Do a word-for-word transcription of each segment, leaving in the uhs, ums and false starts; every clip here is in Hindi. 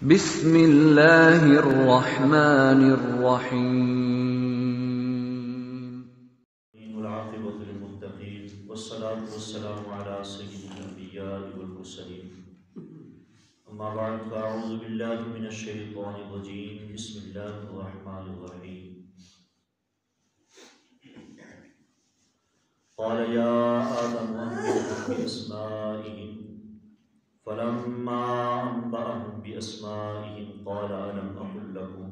बिस्मिल्लाहिर्रहमानिर्रहीम فلما أنبأهم بأسمائهم قال ألم أقل لكم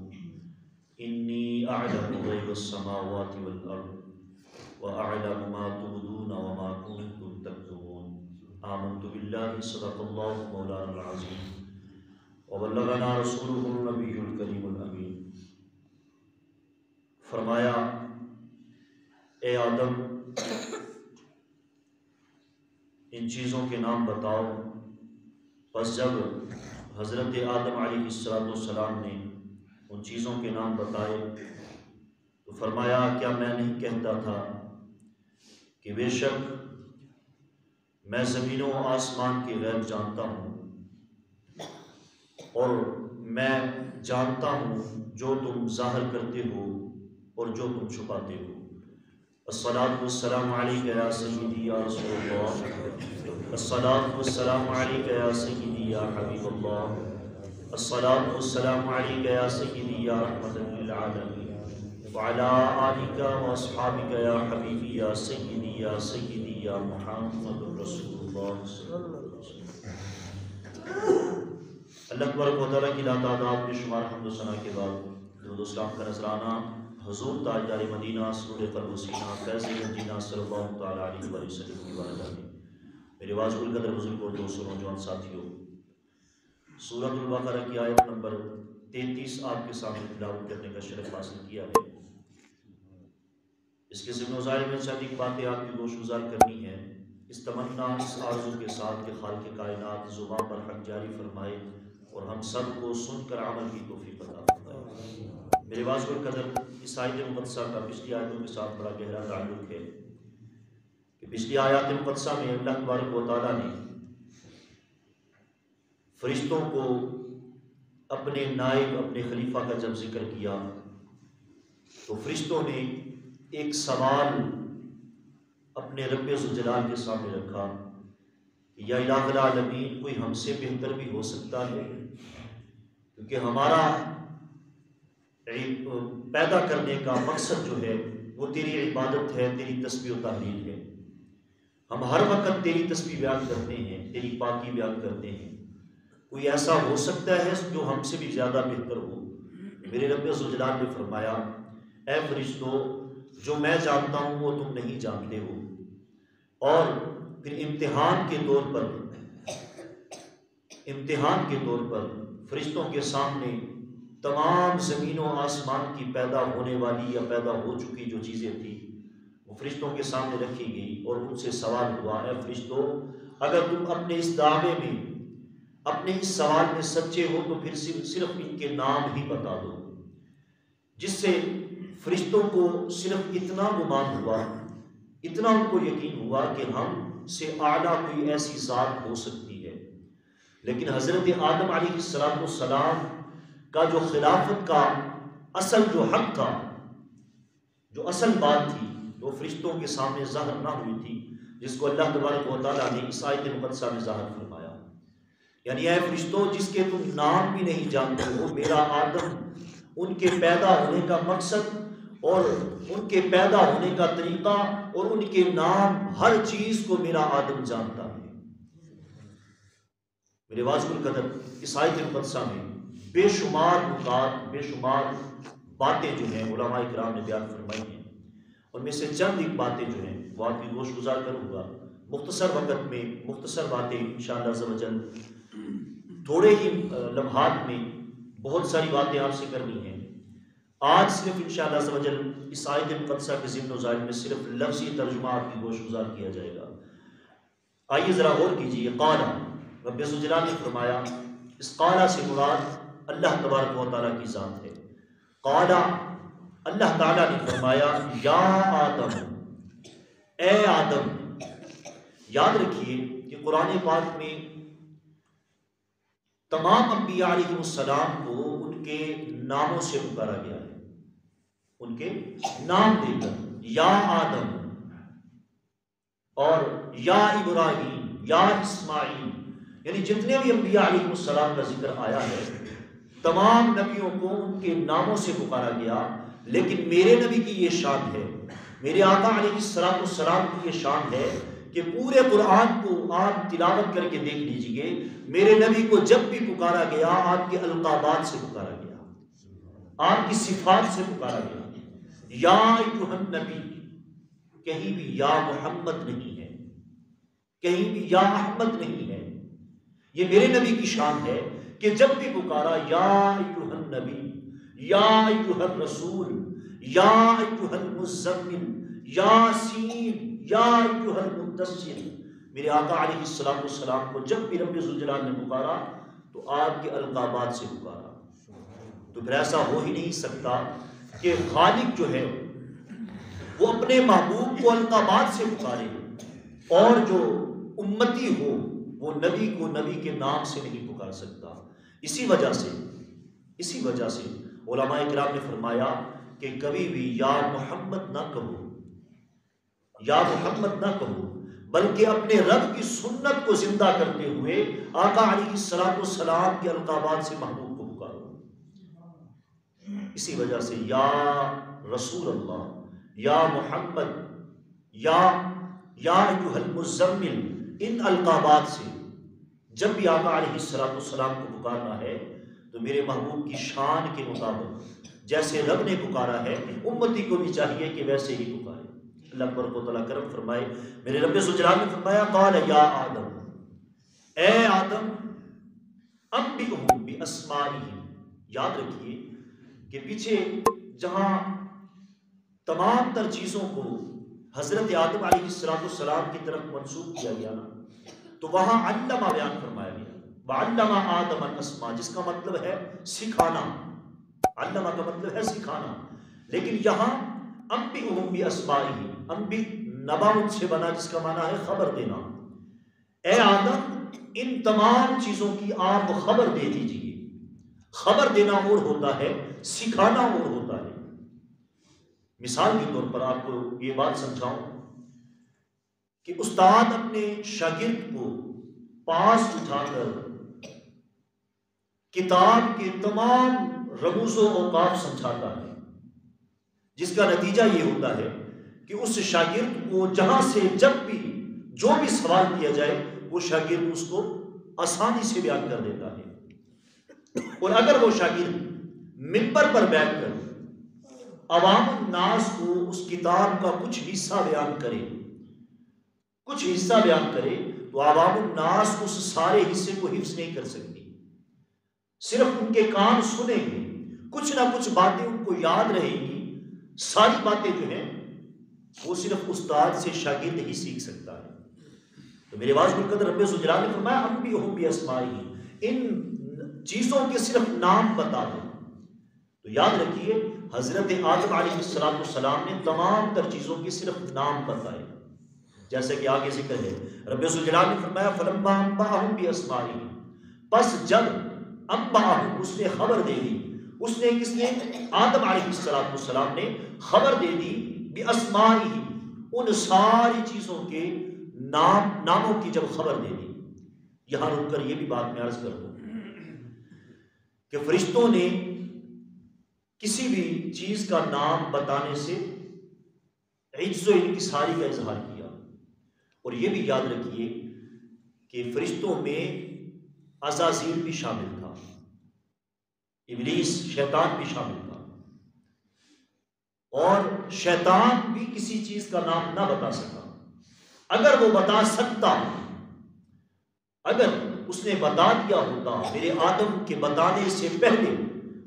إني أعلم غيب السماوات والأرض وأعلم ما تبدون وما كنتم تكتمون آمنت بالله صدق الله مولانا العظيم وبلغنا رسوله النبي الكريم الأمين। फरमाया ए आदम इन चीज़ों के नाम बताओ। बस जब हज़रत आदम अलैहिस्सलाम ने उन चीज़ों के नाम बताए तो फरमाया क्या मैं नहीं कहता था कि बेशक मैं ज़मीनों आसमान के गैब जानता हूँ और मैं जानता हूँ जो तुम ज़ाहिर करते हो और जो तुम छुपाते हो। अस्सलातु वस्सलामु अलैका या सय्यिदी या रसूलल्लाह, अस्सलातु वस्सलामु अलैका या सय्यिदी या हबीबल्लाह, अस्सलातु वस्सलामु अलैका या सय्यिदी या रहमतल लिल आलमीन व अला आलिका व अस्हाबिका या हबीबी या सय्यिदी या सय्यिदी या मुहम्मदुर रसूलुल्लाह सल्लल्लाहु अलैहि वसल्लम। अल्लाह तबारक व तआला की लातादाद बेशुमार हम्द व सना के बाद दुरूद व सलाम का नजराना हुज़ूर ताजदार मदीना सूर फरवसीना फैज़ मदीना सल्लल्लाहु तआला अलैहि वसल्लम की बारगाह में मेरे वाज़िल कदर बुज़ुर्ग और दोस्तों नौजवान साथियों, सूरतुल बकरा की आयत नंबर तैंतीस आपके सामने तिलावत करने का शरफ हासिल किया है। इसके ज़िम्मेदार में शादी बातें आपकी गोशगुजार करनी है, इस तमन्ना इस आरज़ू के साथ के खालिक़ कायनात ज़ुबान पर हक़ जारी फरमाए और हम सब को सुनकर अमल की तौफ़ीक़ अता फरमाए। मेरे वाज़िल कदर इस आयत मुक़द्दसा का पिछली आयतों के साथ बड़ा गहरा ताल्लुक़ है कि पिछली आयत मुक़द्दसा में अल्लाह तबारक व तआला ने फरिश्तों को अपने नायब अपने खलीफा का जब जिक्र किया तो फरिश्तों ने एक सवाल अपने रब्बे ज़ुल्जलाल के सामने रखा कि या इलाहुल आलमीन, कोई हमसे बेहतर भी हो सकता है? क्योंकि हमारा पैदा करने का मकसद जो है वो तेरी इबादत है, तेरी तस्बीह और तहलील है। हम हर वक्त तेरी तस्बीह बयान करते हैं, तेरी पाकी बयान करते हैं। कोई ऐसा हो सकता है जो हमसे भी ज़्यादा बेहतर हो? मेरे रब्बे ज़ुल्जलाल ने फरमाया ऐ फरिश्तों, जो मैं जानता हूँ वो तुम नहीं जानते हो। और फिर इम्तिहान के तौर पर इम्तिहान के तौर पर फरिश्तों के सामने तमाम ज़मीनों आसमान की पैदा होने वाली या पैदा हो चुकी जो चीज़ें थी वो फरिश्तों के सामने रखी गई और उनसे सवाल हुआ है फरिश्तों, अगर तुम अपने इस दावे में अपने इस सवाल में सच्चे हो तो फिर सिर्फ इनके नाम ही बता दो। जिससे फरिश्तों को सिर्फ इतना गुमान हुआ, इतना उनको यकीन हुआ कि हमसे आला कोई ऐसी ज़ात हो सकती है। लेकिन हज़रत आदम अलैहिस्सलाम का जो खिलाफत का असल जो हक था, जो असल बात थी, वो फरिश्तों के सामने ज़ाहिर ना हुई थी, जिसको अल्लाह तबारक व तआला ने इस आयत मुक़द्दसा में ज़ाहिर फरमाया। यानी ऐ फरिश्तों, जिसके तुम नाम भी नहीं जानते हो, मेरा आदम, उनके पैदा होने का मकसद और उनके पैदा होने का तरीक़ा और उनके नाम, हर चीज़ को मेरा आदम जानता है। मेरे वाजिबुल कदर इस आयत मुक़द्दसा में बेशुमार नुकात, बेशुमार बातें जो हैं उलमा इकराम ने बयान फरमाई हैं। उनमें से चंद एक बातें जो हैं वो आपकी गोश गुजार करूँगा। मुख्तसर वक़्त में मुख्तसर बातें इंशाअल्लाह अज़्ज़वजल, थोड़े ही लम्हात में बहुत सारी बातें आपसे करनी हैं। आज सिर्फ इंशाअल्लाह अज़्ज़वजल इस आयत मुक़द्दसा के ज़िम्न ज़ाहिर में सिर्फ लफ्ज़ी तर्जुमा आपकी गोश गुजार किया जाएगा। आइए ज़रा गौर कीजिए। क़ाला, रब्बे ज़ुल्जलाल ने फरमाया। इस क़ाला से मुराद अल्लाह तबारक व तआला की ज़ात है। क़ाला, अल्लाह ताला ने फरमाया या आदम, ए आदम। याद रखिए कि कुरान पाक में तमाम अम्बिया अलैहिमुस्सलाम को उनके नामों से पुकारा गया है, उनके नाम देकर, या आदम और या इब्राहिम, या इस्माइल, यानी जितने भी अम्बिया अलैहिमुस्सलाम का जिक्र आया है तमाम नबियों को उनके नामों से पुकारा गया। लेकिन मेरे नबी की ये शान है, मेरे आका अलैहिस्सलाम की ये शान है कि पूरे कुरान को आप तिलावत करके देख लीजिए, मेरे नबी को जब भी पुकारा गया आपके अलकाबात से पुकारा गया, आपकी सिफात से पुकारा गया। या अय्युहन नबी, कहीं भी या मोहम्मद नहीं है, कहीं भी या अहमद नहीं है। ये मेरे नबी की शान है कि जब भी पुकारा या अय्युहन नबी, या अय्युहन रसूल, या अय्युहन मुज़्ज़म्मिल, यासीन, या अय्युहल मुद्दस्सिर, मेरे आका अलैहिस्सलाम को जब भी रब्बे ज़ुल्जलाल ने पुकारा तो आपके अलकाबात से पुकारा। तो फिर ऐसा हो ही नहीं सकता कि खालिक जो है वो अपने महबूब को अलकाबात से पुकारे और जो उम्मती हो वो नबी को नबी के नाम से नहीं पुकार सकता। इसी वजह से इसी वजह से उलमा इकराम ने फरमाया कि कभी भी या मोहम्मद ना कहो, या मोहम्मद ना कहो, बल्कि अपने रब की सुन्नत को जिंदा करते हुए आका अलैहिस्सलाम के अलकाबात से महबूब को पुकारो। इसी वजह से या रसूल अल्लाह, या मोहम्मद, या या अय्युहल मुज़्ज़म्मिल, इन अलकाबात से जब भी आका अलैहिस्सलाम को पुकारना है तो मेरे महबूब की शान के मुताबिक जैसे रब ने पुकारा है उम्मती को भी चाहिए कि वैसे ही पुकारे। अल्लाह तबारक व तआला करम फरमाए। मेरे रब्बे सुल्जलाल ने फरमाया क़ाल या आदम, ए आदम अम्बिहुम बि अस्माइहिम। याद रखिए कि पीछे जहाँ तमाम तर चीज़ों को हज़रत आदम अलैहिस्सलाम की तरफ मनसूब किया गया ना, तो वहाँ अल्लमा बयान फरमाया गया, वअल्लमा आदम अल-अस्मा, जिसका मतलब है सिखाना। अल्लमा का मतलब है सिखाना, लेकिन यहाँ अम्बिहुम बि अस्माइहिम, अम्बी नबा उनसे बना जिसका माना है खबर देना। ए आदम, इन तमाम चीज़ों की आप खबर दे दीजिए। खबर देना और होता है, सिखाना और होता है। मिसाल के तौर पर आपको ये बात समझाऊं कि उस्ताद अपने शागिर्द को पास उठाकर किताब के तमाम रमूज़ो औक़ाफ़ समझाता है, जिसका नतीजा ये होता है कि उस शागिर्द को जहाँ से जब भी जो भी सवाल किया जाए वो शागिर्द उसको आसानी से बयान कर देता है। और अगर वो शागिर्द मिंबर पर बैठकर अवाम नास को उस किताब का कुछ हिस्सा बयान करे कुछ हिस्सा बयान करे तो अवाम नास उस सारे हिस्से को हिफ्ज नहीं कर सकती, सिर्फ उनके कान सुनेंगे, कुछ ना कुछ बातें उनको याद रहेंगी। सारी बातें जो हैं वो सिर्फ उस्ताद से शागिर्द ही सीख सकता है। तो मेरे वाज़ बिल क़द्र रब्बे ज़ुल्जलाल ने फरमाया अम्बिहुम बि अस्माइहिम, इन चीज़ों के सिर्फ नाम बता दो। तो याद रखिए हज़रत आदम अलैहिस्सलाम ने तमाम तर चीज़ों के सिर्फ नाम बताए, जैसे कि आगे जिक्र है। रब्बे ज़ुल्जलाल ने फरमाया फलम्मा अम्बाहुम बि अस्माइहिम, बस जब अम्बाहुम, उसने खबर दे दी, उसने किसने, आदम अलैहिस्सलाम ने खबर दे दी, बि अस्माइही, उन सारी चीज़ों के नाम नामों की जब खबर दे दी। यहाँ रुककर ये भी बात मैं अर्ज कर दूँ कि फरिश्तों ने किसी भी चीज़ का नाम बताने से इज्जो इनकिसारी का इजहार किया। और ये भी याद रखिए कि फरिश्तों में अज़ाज़ील भी शामिल था, इब्लीस शैतान भी शामिल था, और शैतान भी किसी चीज का नाम ना बता सका। अगर वो बता सकता, अगर उसने बता दिया होता, मेरे आदम के बताने से पहले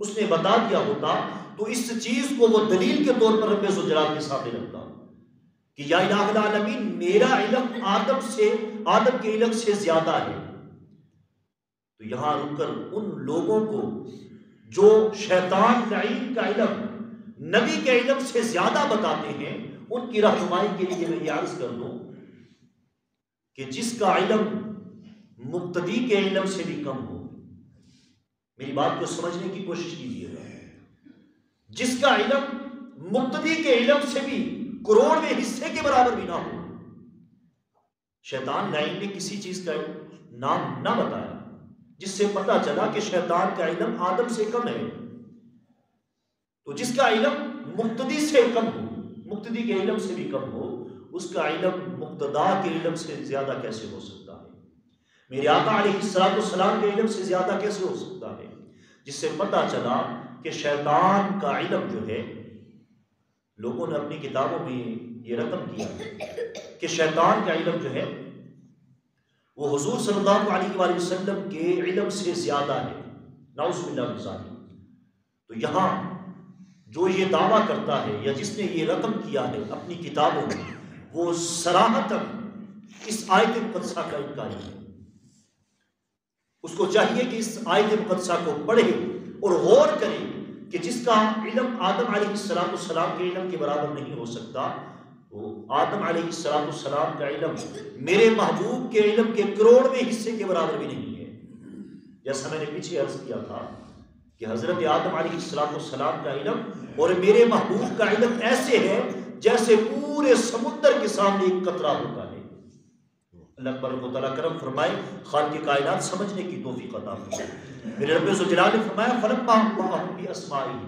उसने बता दिया होता, तो इस चीज को वो दलील के तौर पर रब्बे ज़ुल्जलाल के सामने रखता कि या इलाहुल आलमीन, मेरा इल्म आदम से आदम के इल्म से ज्यादा है। तो यहां रुककर उन लोगों को जो शैतान लईन का इल्म नबी के इल्म से ज्यादा बताते हैं, उनकी रहनुमाई के लिए मैं ये अर्ज कर दूं कि जिसका इल्म मुक्तदी के इल्म से भी कम हो, मेरी बात को समझने की कोशिश कीजिएगा। जिसका इल्म मुक्तदी के इल्म से भी करोड़वें हिस्से के बराबर भी ना हो, शैतान नाइन ने किसी चीज का नाम ना बताया जिससे पता चला कि शैतान का इल्म आदम से कम है। तो जिसका इल्म मुक्तदी से कम हो, मुक्तदी के इल्म से भी कम हो, उसका इल्म मुक्तदा के इल्म से ज्यादा कैसे हो सकता है? मेरे आका अलैहिस्सलाम के इल्म से ज्यादा कैसे हो सकता है? जिससे पता चला कि शैतान का इल्म जो है, लोगों ने अपनी किताबों में ये रकम किया कि शैतान का इल्म जो है वो हुजूर सल्लल्लाहु अलैहि वसल्लम के इल्म से ज्यादा है। नाउज़ुबिल्लाह। तो यहाँ जो ये दावा करता है या जिसने ये रकम किया है अपनी किताबों में, वो सराहतन इस आयत मुक़द्दसा का इनकारी है। उसको चाहिए कि इस आयत मुक़द्दसा को पढ़े और गौर करे कि जिसका इल्म आदम अलैहिस्सलाम के इल्म के बराबर नहीं हो सकता, वो आदम अलैहिस्सलाम का इल्म मेरे महबूब के इल्म के करोड़वें हिस्से के बराबर भी नहीं है। जैसा मैंने पीछे अर्ज किया था कि हज़रत आदम अलैहिस्सलाम का इल्म और मेरे महबूब का इल्म ऐसे है जैसे पूरे समुद्र के सामने एक कतरा होता है। अल्लाह तबारक व तआला करम फरमाए, खालिक़ कायनात समझने की तौफीक अता फरमाए। मेरे रब ज़ुल जलाल ने फरमाया, फ़लम्मा बिअस्माइही,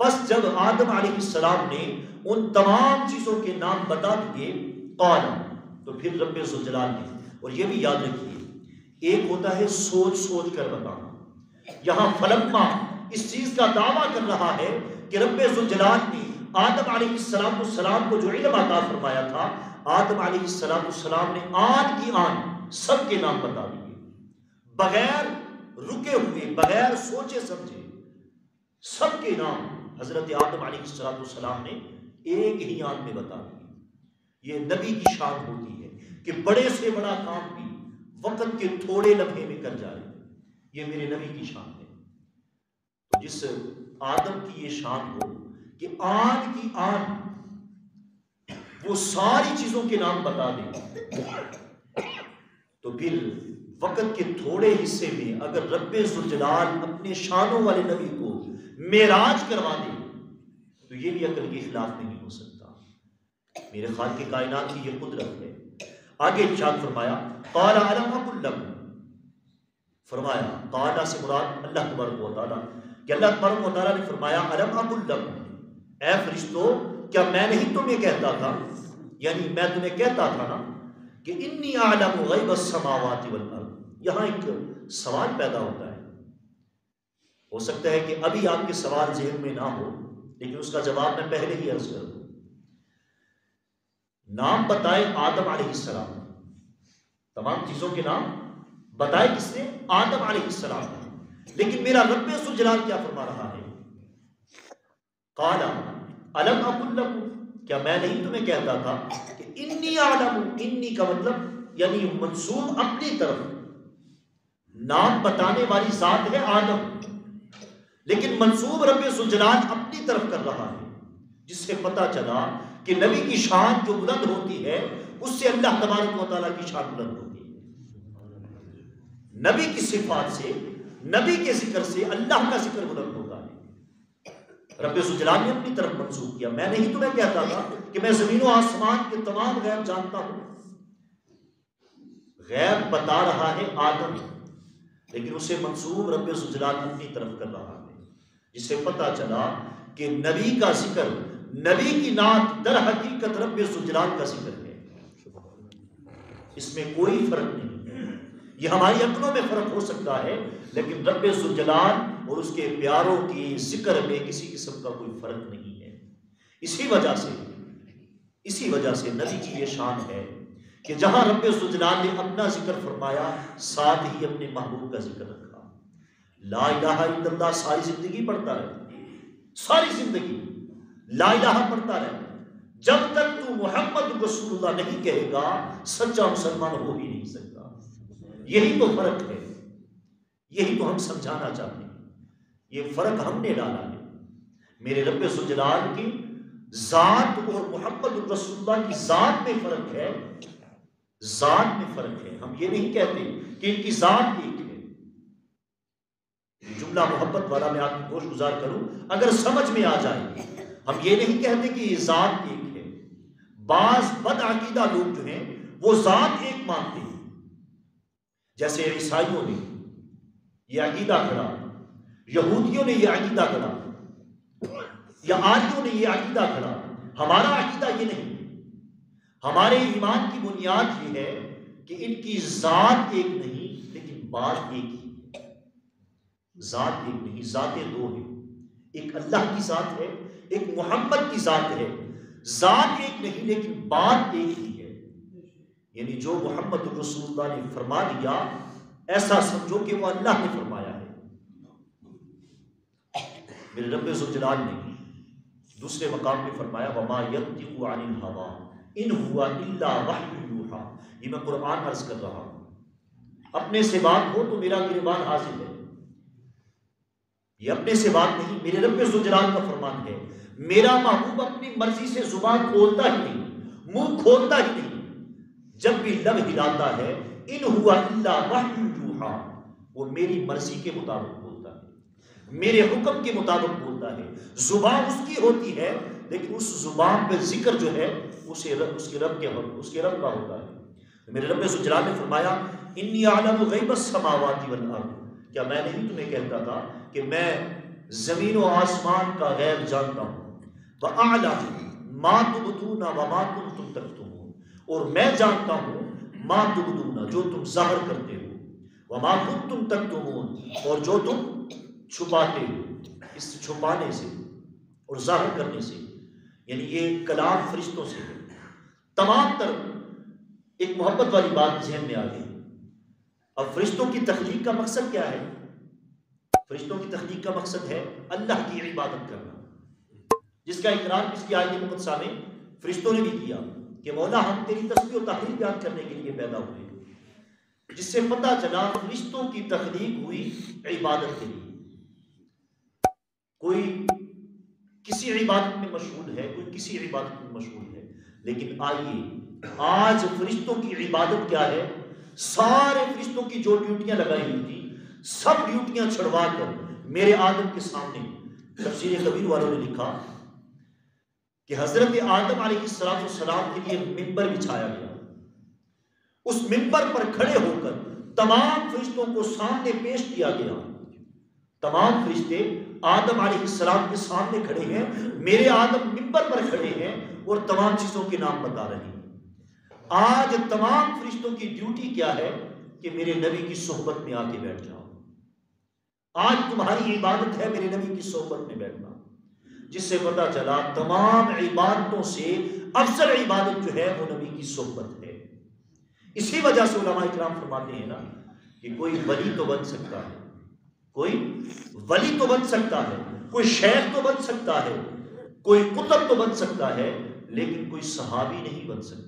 बस जब आदम अलैहिस्सलाम ने उन तमाम चीज़ों के नाम बता दिए, क़ाल, तो फिर रब ज़ुल जलाल ने। और ये भी याद रखिए, एक होता है सोच सोच कर बताना, यहाँ फलम्मा इस चीज का दावा कर रहा है कि रब्बे ज़ुल्जलाल ने आदम अलैहिस्सलाम को जो इल्म अता फरमाया था, आदम अलैहिस्सलाम ने आन की आन सबके नाम बता दिए, बगैर रुके हुए, बगैर सोचे समझे सबके नाम हजरत आदम अलैहिस्सलाम ने एक ही आन में बता दिए। ये नबी की शान होती है कि बड़े से बड़ा काम भी वक्त के थोड़े लम्हे में कर जाए। ये मेरे नबी की शान है। तो जिस आदम की ये शान हो कि आन की आन वो सारी चीजों के नाम बता दे, तो फिर वक्त के थोड़े हिस्से में अगर रब्बे ज़ुल्जलाल अपने शानों वाले नबी को मेराज करवा दे, तो ये भी अकल के खिलाफ नहीं हो सकता। मेरे खालिक़ कायनात की ये कुदरत है। आगे इरशाद फरमाया, क़ाल अलम अक़ुल लकुम, फरमाया ताला से मुराद अल्लाह तबारक व तआला, कि अल्लाह तबारक व तआला ने फरमाया, अलम अक़ुल लकुम, ऐ फरिश्तों, क्या मैं नहीं तुम्हें कहता था, यानी मैं तुम्हें कहता था ना कि इन्नी आलमु गैब अस्समावाति वल अर्द। यहाँ एक सवाल पैदा होता है, हो सकता है कि अभी आपके सवाल जहन में ना हो, लेकिन उसका जवाब मैं पहले ही अर्ज कर दूँ। नाम बताए आदम अलैहिस्सलाम, तमाम चीज़ों के नाम बताए किसने? आदम अलैहिस्सलाम ने। लेकिन मेरा रब ज़ुल जलाल क्या फरमा रहा है? क़ाला अलम अक़ुल लकुम, क्या मैं नहीं तुम्हें कहता था कि इन्नी आलम, इन्नी का मतलब यानी मंसूब अपनी तरफ, नाम बताने वाली ज़ात है आदम, लेकिन मंसूब रब ज़ुल जलाल अपनी तरफ कर रहा है। जिससे पता चला कि नबी की शान जो बुलंद होती है, उससे अल्लाह तबारक व तआला की शान बुलंद होती है। नबी की सिफात से, नबी के जिक्र से अल्लाह का जिक्र बुलंद होता है। रब्बे ज़ुल जलाल ने अपनी तरफ मंसूब किया, मैं नहीं तुम्हें कहता था कि मैं जमीनों आसमान के तमाम गैब जानता हूं। गैब बता रहा है आदम, लेकिन उसे मंसूब रब्बे ज़ुल जलाल अपनी तरफ कर रहा है। जिससे पता चला कि नबी का जिक्र, नबी की नात दर हकीकत रब्बे ज़ुल जलाल का जिक्र है। इसमें कोई फर्क नहीं। ये हमारी अकलों में फर्क हो सकता है, लेकिन रब्बे ज़ुल जलाल और उसके प्यारों की जिक्र में किसी किस्म का कोई फर्क नहीं है। इसी वजह से इसी वजह से नबी की ये शान है कि जहां रब्बे ज़ुल जलाल ने अपना जिक्र फरमाया, साथ ही अपने महबूब का जिक्र रखा। ला इलाहा इल्लल्लाह सारी जिंदगी पढ़ता रहे, सारी जिंदगी ला इलाहा पढ़ता रहे, जब तक तू मोहम्मद रसूलुल्लाह नहीं कहेगा, सच्चा मुसलमान हो ही नहीं सकता। यही तो फर्क है, यही तो हम समझाना चाहते हैं। ये फर्क हमने डाला है। मेरे रब्बे ज़ुल जलाल की जात और मोहम्मद रसूलुल्लाह की जात में फर्क है, जात में फर्क है। हम ये नहीं कहते कि इनकी जात एक है। जुमला इतना मोहब्बत वाला मैं आपकी कोश गुजार करूँ अगर समझ में आ जाए। हम ये नहीं कहते कि ये ज़ात एक है, बाज़ बदअक़ीदा लोग जो हैं वो ज़ात एक मानते हैं, जैसे ईसाइयों ने यह अक़ीदा करा, यहूदियों ने यह अक़ीदा करा, या आरियों ने यह अक़ीदा करा। हमारा अक़ीदा ये नहीं, हमारे ईमान की बुनियाद ये है कि इनकी ज़ात एक नहीं लेकिन बात एक ही है। ज़ात एक नहीं, ज़ातें दो हैं, एक अल्लाह की ज़ात है, एक मोहम्मद की ज़ात है। ज़ात एक नहीं लेकिन बात एक ही है, यानी जो मोहम्मद रसूलुल्लाह ने फरमा दिया ऐसा समझो कि वो अल्लाह ने फरमाया है। मेरे रब्बे ज़ुल्जलाल ने दूसरे मकाम पे फरमाया वमा यंतिकु अनिल हवा इन हुआ इल्ला वहयुन यूहा। ये मैं कुरान अर्ज कर रहा हूं, अपने से बात हो तो मेरा गिरबान हाजिर है, ये अपने से बात नहीं, मेरे रब्बे ज़ुल्जलाल का फरमान है। मेरा महबूब अपनी मर्जी से जुबान खोलता ही नहीं, मुंह खोलता ही नहीं, जब भी लब हिलाता है इन हुआ इल्ला वहयुन यूहा, वो मेरी मर्जी के मुताबिक बोलता है, मेरे हुक्म के मुताबिक बोलता है। जुबान उसकी होती है लेकिन उस जुबान पे जिक्र जो है उसे रब, उसके रब के उसके रब का होता है। मेरे रब्बे ज़ुल्जलाल ने फरमाया इन्नी आलमु गैबस समावाति वल अर्द, क्या मैं नहीं तुम्हें कहता था कि मैं जमीन व आसमान का गैब जानता हूँ, वह आलम माँ तुबदूना व माँ कुंतुम तक्तुमून, और मैं जानता हूँ माँ तुबदूना जो तुम ज़ाहिर करते हो, व माँ कुंतुम तक्तुमून और जो तुम छुपाते हो। इस छुपाने से और ज़ाहिर करने से यानी ये कलाम फरिश्तों से है। तमाम तरफ एक मोहब्बत वाली बात जहन में आ गई। अब फरिश्तों की तख्लीक का मकसद क्या है? फरिश्तों की तख्लीक का मकसद है अल्लाह की इबादत करना, जिसका इकरार इसकी आयत मुक़द्दसा में फरिश्तों ने भी किया कि मौला हम तेरी तस्बीह और तहलील बयान करने के लिए पैदा हुए, जिससे पता चला फरिश्तों की तख्लीक हुई इबादत के लिए। कोई किसी इबादत में मशगूल है, कोई किसी इबादत में मशगूल है, लेकिन आइए आज फरिश्तों की इबादत क्या है। सारे फरिश्तों की जो ड्यूटियां लगाई हुई थी सब ड्यूटियां छुड़वा कर मेरे आदम के सामने, तफसीर कबीर वालों ने लिखा कि हजरत आदम अलैहिस्सलाम के लिए मिंबर बिछाया गया, उस मिंबर पर खड़े होकर तमाम फरिश्तों को सामने पेश किया गया। तमाम फरिश्ते आदम अलैहिस्सलाम के सामने खड़े हैं, मेरे आदम मिंबर पर खड़े हैं और तमाम चीजों के नाम बता रहे हैं। आज तमाम फरिश्तों की ड्यूटी क्या है कि मेरे नबी की सोहबत में आके बैठ जाओ। आज तुम्हारी इबादत है मेरे नबी की सोहबत में बैठना, जिससे पता चला तमाम इबादतों से अफजल इबादत जो है वो नबी की सोहबत है। इसी वजह से उलमा इकराम फरमाते हैं ना कि कोई वली तो बन सकता है, कोई वली तो बन सकता है, कोई शेख तो बन सकता है, कोई कुतुब तो बन सकता है, लेकिन कोई सहाबी नहीं बन सकता।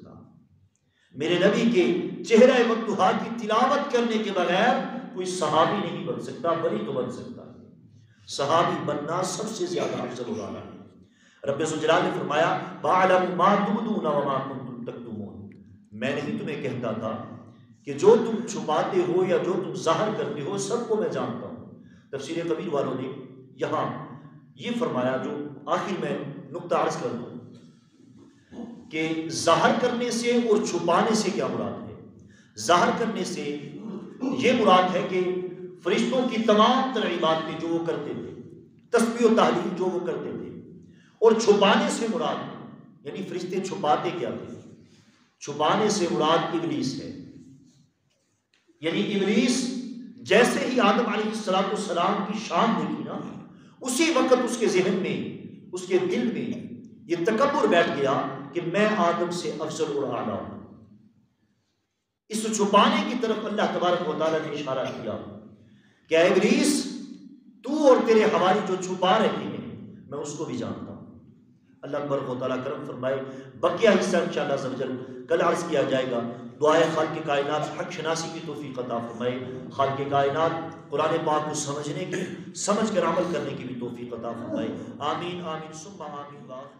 मेरे नबी के चेहरे मतुहा की तिलावत करने के बगैर कोई सहाबी नहीं बन सकता, वली तो बन सकता है। सहाबी बनना सबसे ज्यादा अफजल वाला है। रब्बे ज़ुल्जलाल ने फरमाया बाअलम मा तुबदूना व मा कुंतुम तक्तुमून, मैं नहीं तुम्हें कहता था कि जो तुम छुपाते हो या जो तुम ज़ाहिर करते हो सबको मैं जानता हूँ। तफसीर कबीर वालों ने यहाँ ये फरमाया, जो आखिर में नुक्ता अर्ज कर दूँ कि ज़ाहिर करने से और छुपाने से क्या मुराद है। ज़ाहिर करने से ये मुराद है कि फरिश्तों की तमाम तरह इबादतें जो वो करते थे, तस्बीह तहलील जो वो करते थे, और छुपाने से मुराद यानी फरिश्ते छुपाते क्या थे। छुपाने से मुराद इबलीस है, यानी इबलीस जैसे ही आदम अलैहिस्सलाम की शान देखी ना उसी वक्त उसके जहन में, उसके दिल में ये तकब्बुर बैठ गया कि मैं आदम से अफजल और आला हूं। इस छुपाने की तरफ अल्लाह तबारक व तआला ने इशारा किया कि इब्लीस तू और तेरे हवारी जो छुपा रहे हैं मैं उसको भी जानता हूं। अल्लाह तबारक व तआला करम फरमाए। बकिया हिस्सा इंशाअल्लाह सबजल कल अर्ज किया जाएगा। दुआए खालिक़ कायनात हक शनासी की तौफीक अता फरमाए। खालिक़ कायनात कुरान पाक को समझने की, समझ कर अमल करने की भी तौफीक अता फरमाए। आमीन आमीन सुम्मा आमीन।